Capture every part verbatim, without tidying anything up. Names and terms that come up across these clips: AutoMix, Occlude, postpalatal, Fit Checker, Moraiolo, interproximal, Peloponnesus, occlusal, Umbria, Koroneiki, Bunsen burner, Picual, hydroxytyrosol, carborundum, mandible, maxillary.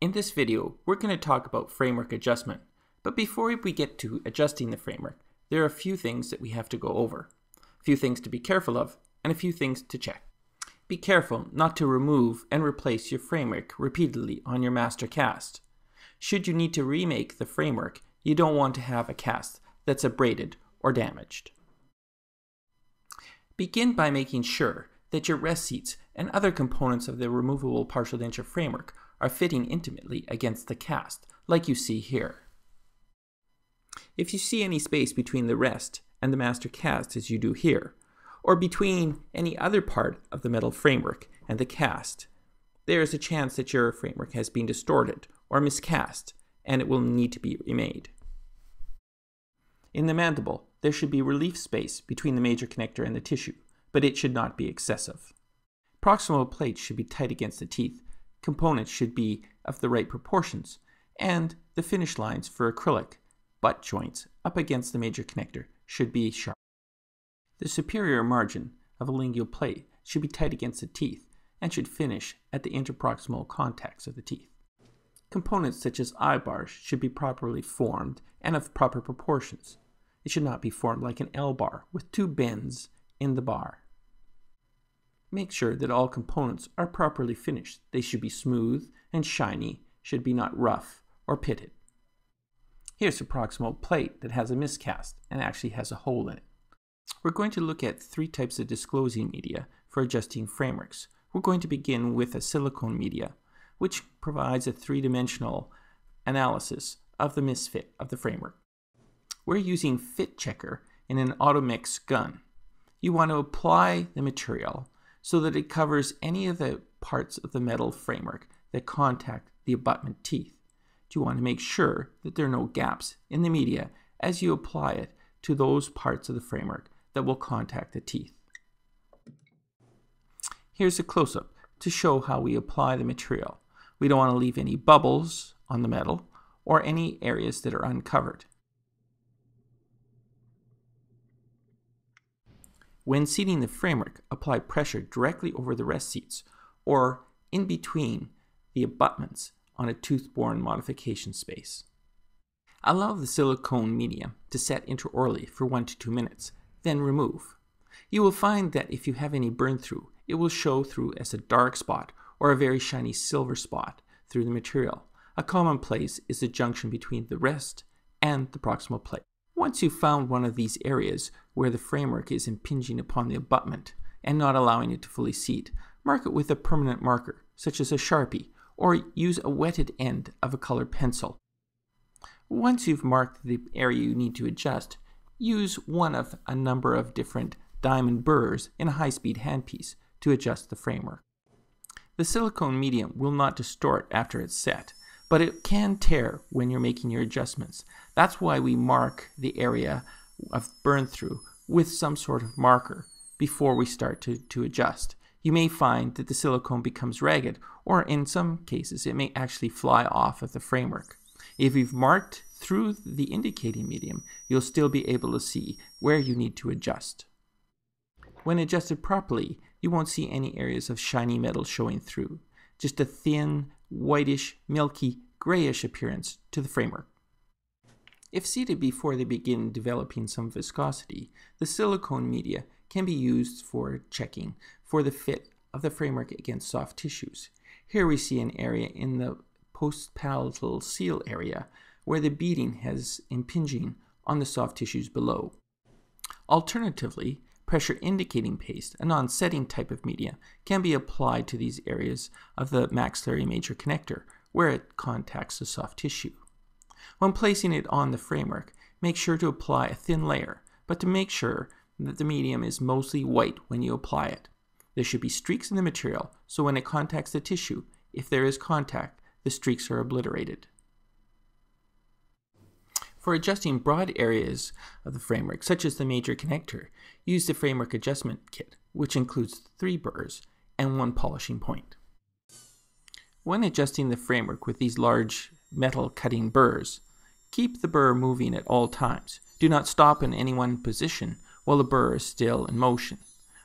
In this video, we're going to talk about framework adjustment, but before we get to adjusting the framework, there are a few things that we have to go over, a few things to be careful of, and a few things to check. Be careful not to remove and replace your framework repeatedly on your master cast. Should you need to remake the framework, you don't want to have a cast that's abraded or damaged. Begin by making sure that your rest seats and other components of the removable partial denture framework are fitting intimately against the cast, like you see here. If you see any space between the rest and the master cast as you do here, or between any other part of the metal framework and the cast, there is a chance that your framework has been distorted or miscast, and it will need to be remade. In the mandible, there should be relief space between the major connector and the tissue, but it should not be excessive. Proximal plates should be tight against the teeth, components should be of the right proportions, and the finish lines for acrylic butt joints up against the major connector should be sharp. The superior margin of a lingual plate should be tight against the teeth and should finish at the interproximal contacts of the teeth. Components such as eye bars should be properly formed and of proper proportions. It should not be formed like an L-bar with two bends in the bar. Make sure that all components are properly finished. They should be smooth and shiny, should be not rough or pitted. Here's a proximal plate that has a miscast and actually has a hole in it. We're going to look at three types of disclosing media for adjusting frameworks. We're going to begin with a silicone media, which provides a three-dimensional analysis of the misfit of the framework. We're using Fit Checker in an AutoMix gun. You want to apply the material so that it covers any of the parts of the metal framework that contact the abutment teeth. You want to make sure that there are no gaps in the media as you apply it to those parts of the framework that will contact the teeth. Here's a close-up to show how we apply the material. We don't want to leave any bubbles on the metal or any areas that are uncovered. When seating the framework, apply pressure directly over the rest seats or in between the abutments on a tooth-borne modification space. Allow the silicone medium to set intraorally for one to two minutes, then remove. You will find that if you have any burn-through, it will show through as a dark spot or a very shiny silver spot through the material. A common place is the junction between the rest and the proximal plate. Once you've found one of these areas where the framework is impinging upon the abutment and not allowing it to fully seat, mark it with a permanent marker, such as a Sharpie, or use a wetted end of a colored pencil. Once you've marked the area you need to adjust, use one of a number of different diamond burrs in a high-speed handpiece to adjust the framework. The silicone medium will not distort after it's set, but it can tear when you're making your adjustments. That's why we mark the area of burn through with some sort of marker before we start to, to adjust. You may find that the silicone becomes ragged, or in some cases it may actually fly off of the framework. If you've marked through the indicating medium, you'll still be able to see where you need to adjust. When adjusted properly, you won't see any areas of shiny metal showing through, just a thin, whitish, milky, grayish appearance to the framework. If seated before they begin developing some viscosity, the silicone media can be used for checking for the fit of the framework against soft tissues. Here we see an area in the postpalatal seal area where the beading has impinging on the soft tissues below. Alternatively, pressure indicating paste, a non-setting type of media, can be applied to these areas of the maxillary major connector where it contacts the soft tissue. When placing it on the framework, make sure to apply a thin layer, but to make sure that the medium is mostly white when you apply it. There should be streaks in the material, so when it contacts the tissue, if there is contact, the streaks are obliterated. For adjusting broad areas of the framework, such as the major connector, use the framework adjustment kit, which includes three burrs and one polishing point. When adjusting the framework with these large metal cutting burrs, keep the burr moving at all times. Do not stop in any one position while the burr is still in motion.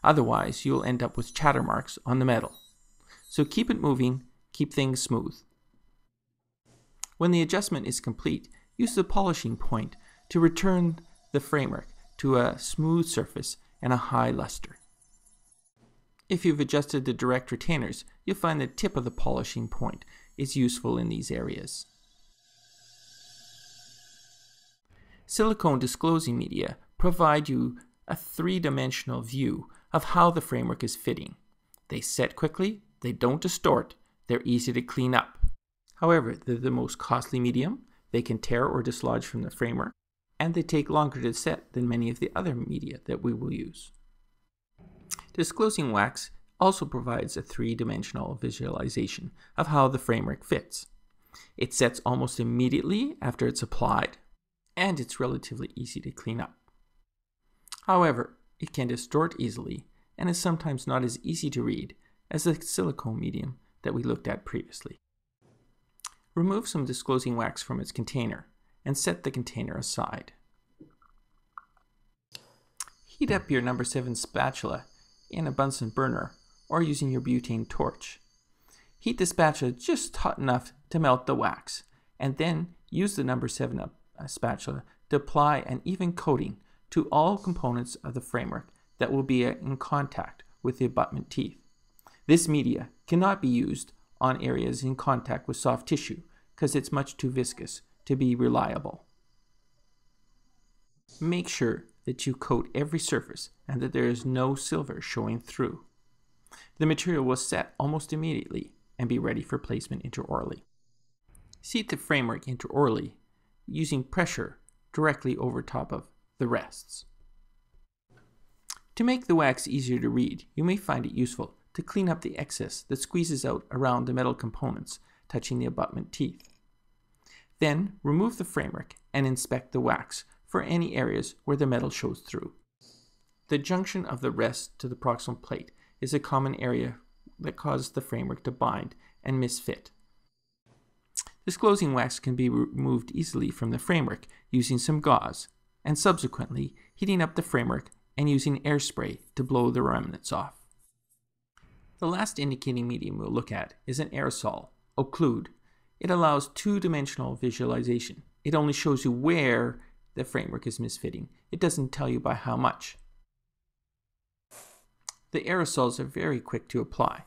Otherwise, you will end up with chatter marks on the metal. So keep it moving, keep things smooth. When the adjustment is complete, use the polishing point to return the framework to a smooth surface and a high luster. If you've adjusted the direct retainers, you'll find the tip of the polishing point is useful in these areas. Silicone disclosing media provide you a three-dimensional view of how the framework is fitting. They set quickly, they don't distort, they're easy to clean up. However, they're the most costly medium, they can tear or dislodge from the framework, and they take longer to set than many of the other media that we will use. Disclosing wax also provides a three-dimensional visualization of how the framework fits. It sets almost immediately after it's applied, and it's relatively easy to clean up. However, it can distort easily and is sometimes not as easy to read as the silicone medium that we looked at previously. Remove some disclosing wax from its container and set the container aside. Heat up your number seven spatula in a Bunsen burner or using your butane torch. Heat the spatula just hot enough to melt the wax, and then use the number seven up a spatula to apply an even coating to all components of the framework that will be in contact with the abutment teeth. This media cannot be used on areas in contact with soft tissue because it's much too viscous to be reliable. Make sure that you coat every surface and that there is no silver showing through. The material will set almost immediately and be ready for placement intraorally. Seat the framework intraorally using pressure directly over top of the rests. To make the wax easier to read, you may find it useful to clean up the excess that squeezes out around the metal components touching the abutment teeth. Then remove the framework and inspect the wax for any areas where the metal shows through. The junction of the rest to the proximal plate is a common area that causes the framework to bind and misfit. Disclosing wax can be removed easily from the framework using some gauze, and subsequently heating up the framework and using air spray to blow the remnants off. The last indicating medium we'll look at is an aerosol, Occlude. It allows two-dimensional visualization. It only shows you where the framework is misfitting. It doesn't tell you by how much. The aerosols are very quick to apply.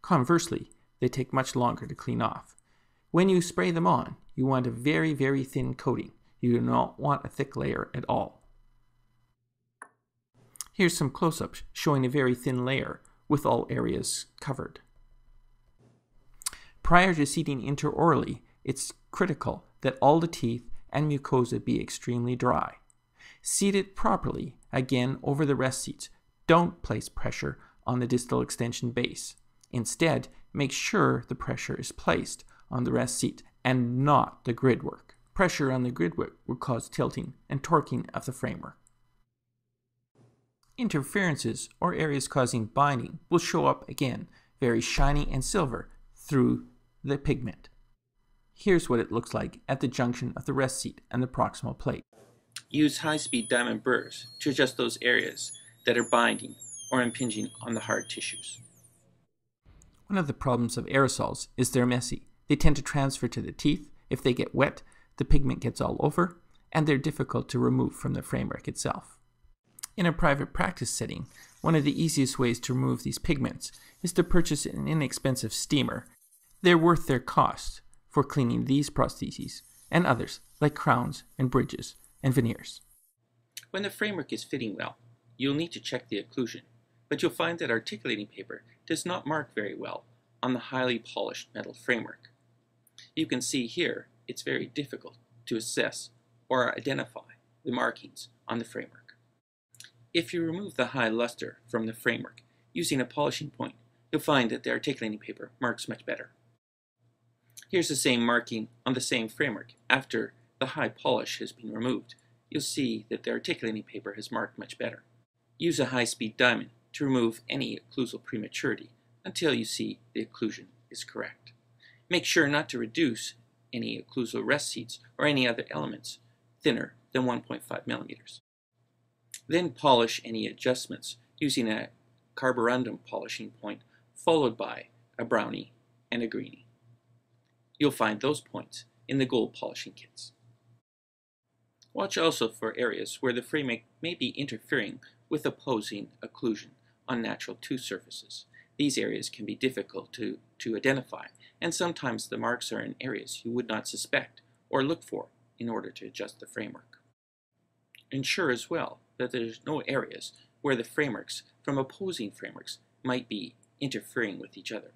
Conversely, they take much longer to clean off. When you spray them on, you want a very, very thin coating. You do not want a thick layer at all. Here's some close-ups showing a very thin layer with all areas covered. Prior to seating intraorally, it's critical that all the teeth and mucosa be extremely dry. Seat it properly, again over the rest seats. Don't place pressure on the distal extension base. Instead, make sure the pressure is placed on the rest seat and not the grid work. Pressure on the gridwork will cause tilting and torquing of the framework. Interferences or areas causing binding will show up again, very shiny and silver through the pigment. Here's what it looks like at the junction of the rest seat and the proximal plate. Use high-speed diamond burrs to adjust those areas that are binding or impinging on the hard tissues. One of the problems of aerosols is they're messy. They tend to transfer to the teeth. If they get wet, the pigment gets all over, and they're difficult to remove from the framework itself. In a private practice setting, one of the easiest ways to remove these pigments is to purchase an inexpensive steamer. They're worth their cost for cleaning these prostheses and others like crowns and bridges and veneers. When the framework is fitting well, you'll need to check the occlusion, but you'll find that articulating paper does not mark very well on the highly polished metal framework. You can see here it's very difficult to assess or identify the markings on the framework. If you remove the high luster from the framework using a polishing point, you'll find that the articulating paper marks much better. Here's the same marking on the same framework. After the high polish has been removed, you'll see that the articulating paper has marked much better. Use a high-speed diamond to remove any occlusal prematurity until you see the occlusion is correct. Make sure not to reduce any occlusal rest seats or any other elements thinner than one point five millimeters. Then polish any adjustments using a carborundum polishing point followed by a brownie and a greenie. You'll find those points in the gold polishing kits. Watch also for areas where the framing may be interfering with opposing occlusion on natural tooth surfaces. These areas can be difficult to, to identify, and sometimes the marks are in areas you would not suspect or look for in order to adjust the framework. Ensure as well that there's no areas where the frameworks from opposing frameworks might be interfering with each other.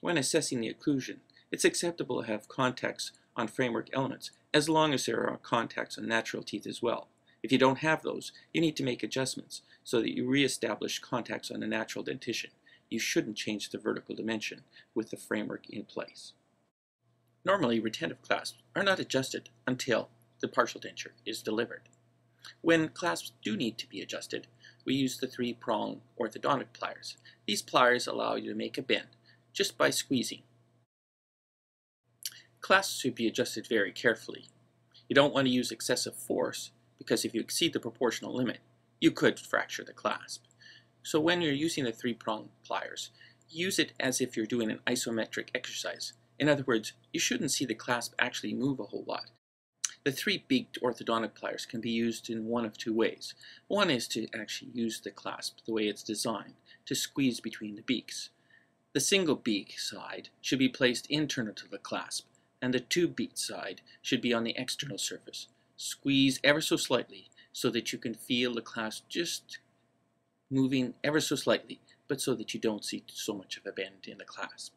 When assessing the occlusion, it's acceptable to have contacts on framework elements as long as there are contacts on natural teeth as well. If you don't have those, you need to make adjustments so that you re-establish contacts on the natural dentition. You shouldn't change the vertical dimension with the framework in place. Normally, retentive clasps are not adjusted until the partial denture is delivered. When clasps do need to be adjusted, we use the three-prong orthodontic pliers. These pliers allow you to make a bend just by squeezing. Clasps should be adjusted very carefully. You don't want to use excessive force, because if you exceed the proportional limit, you could fracture the clasp. So when you're using the three-prong pliers, use it as if you're doing an isometric exercise. In other words, you shouldn't see the clasp actually move a whole lot. The three-beaked orthodontic pliers can be used in one of two ways. One is to actually use the clasp the way it's designed, to squeeze between the beaks. The single beak side should be placed internal to the clasp, and the two-beaked side should be on the external surface. Squeeze ever so slightly so that you can feel the clasp just moving ever so slightly, but so that you don't see so much of a bend in the clasp.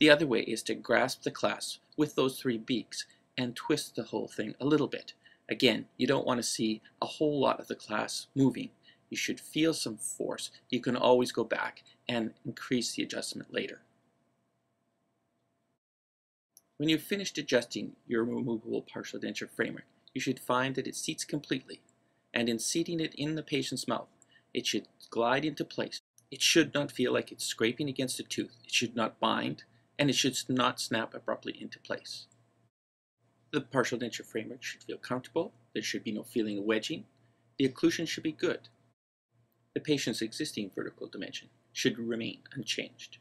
The other way is to grasp the clasp with those three beaks and twist the whole thing a little bit. Again, you don't want to see a whole lot of the clasp moving. You should feel some force. You can always go back and increase the adjustment later. When you've finished adjusting your removable partial denture framework, you should find that it seats completely, and in seating it in the patient's mouth, it should glide into place. It should not feel like it's scraping against a tooth, it should not bind, and it should not snap abruptly into place. The partial denture framework should feel comfortable, there should be no feeling of wedging, the occlusion should be good. The patient's existing vertical dimension should remain unchanged.